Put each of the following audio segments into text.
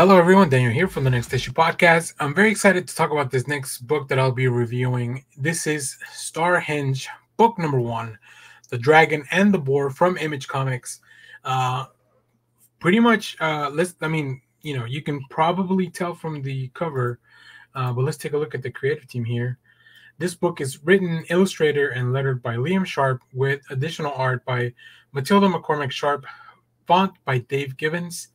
Hello everyone, Daniel here from the Next Issue Podcast. I'm very excited to talk about this next book that I'll be reviewing. This is Starhenge, book number 1, The Dragon and the Boar from Image Comics. Pretty much, you can probably tell from the cover, but let's take a look at the creative team here. This book is written, illustrated, and lettered by Liam Sharp with additional art by Matilda McCormick Sharp, font by Dave Gibbons,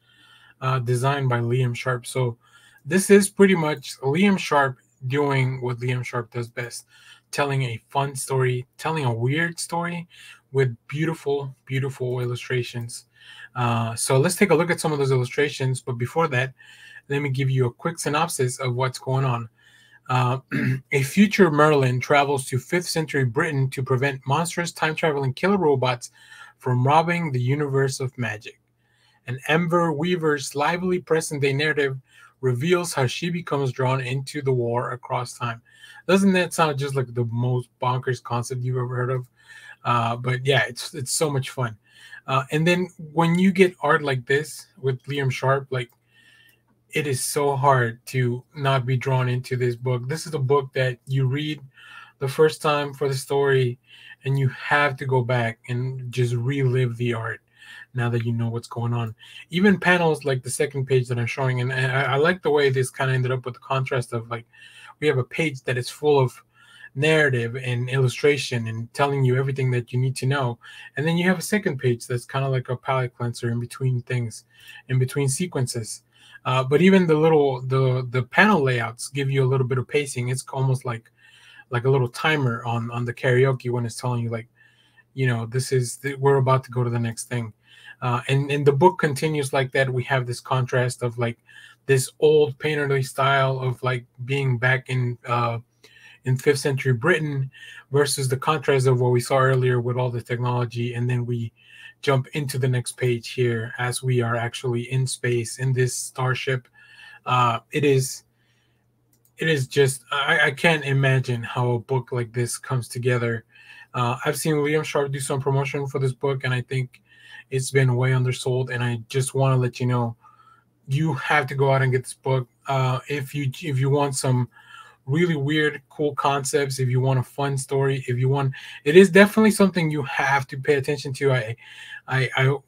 designed by Liam Sharp. So this is pretty much Liam Sharp doing what Liam Sharp does best, telling a fun story, telling a weird story with beautiful illustrations. So let's take a look at some of those illustrations. But before that, let me give you a quick synopsis of what's going on. A future Merlin travels to 5th century Britain to prevent monstrous time-traveling killer robots from robbing the universe of magic. And Amber Weaver's lively present-day narrative reveals how she becomes drawn into the war across time. Doesn't that sound just like the most bonkers concept you've ever heard of? But yeah, it's so much fun. And then when you get art like this with Liam Sharp, like, it is so hard to not be drawn into this book. This is a book that you read the first time for the story, and you have to go back and just relive the art now that you know what's going on. Even panels like the second page that I'm showing, and I like the way this kind of ended up with the contrast of, like, we have a page that is full of narrative and illustration and telling you everything that you need to know, and then you have a second page that's kind of like a palette cleanser in between things, in between sequences. But even the panel layouts give you a little bit of pacing. It's almost like a little timer on the karaoke when it's telling you, like, you know, this is we're about to go to the next thing. And the book continues like that. We have this contrast of, like, this old painterly style of, like, being back in 5th century Britain versus the contrast of what we saw earlier with all the technology. And then we jump into the next page here as we are actually in space in this starship. It is just, I can't imagine how a book like this comes together. I've seen Liam Sharp do some promotion for this book, and I think it's been way undersold, and I just want to let you know, you have to go out and get this book. If you want some really weird, cool concepts, if you want a fun story, it is definitely something you have to pay attention to.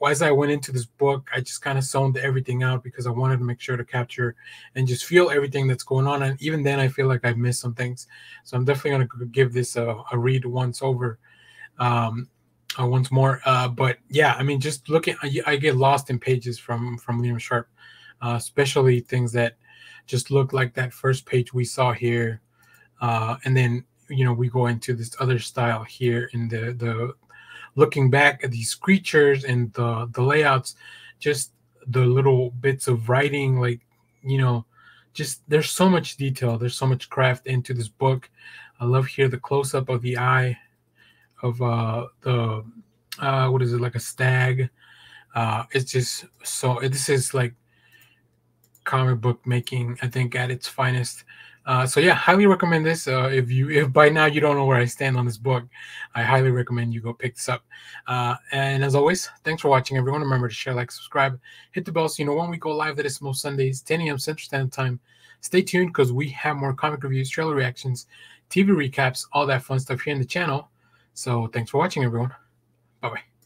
As I went into this book, I just kind of zoned everything out because I wanted to make sure to capture and just feel everything that's going on. And even then, I feel like I've missed some things. So I'm definitely going to give this a read once over, once more. But yeah, I mean, just looking, I get lost in pages from Liam Sharp, especially things that just look like that first page we saw here. And then, you know, we go into this other style here in the looking back at these creatures and the layouts, just the little bits of writing, like, you know, just there's so much detail. There's so much craft into this book. I love here the close-up of the eye of like a stag. It's just so, this is like comic book making, I think, at its finest. So yeah, highly recommend this. If by now you don't know where I stand on this book, I highly recommend you go pick this up. And as always, thanks for watching, everyone. Remember to share, like, subscribe, hit the bell so you know when we go live. That is most Sundays, 10 a.m. Central Standard Time. Stay tuned because we have more comic reviews, trailer reactions, TV recaps, all that fun stuff here in the channel. So thanks for watching, everyone. Bye-bye.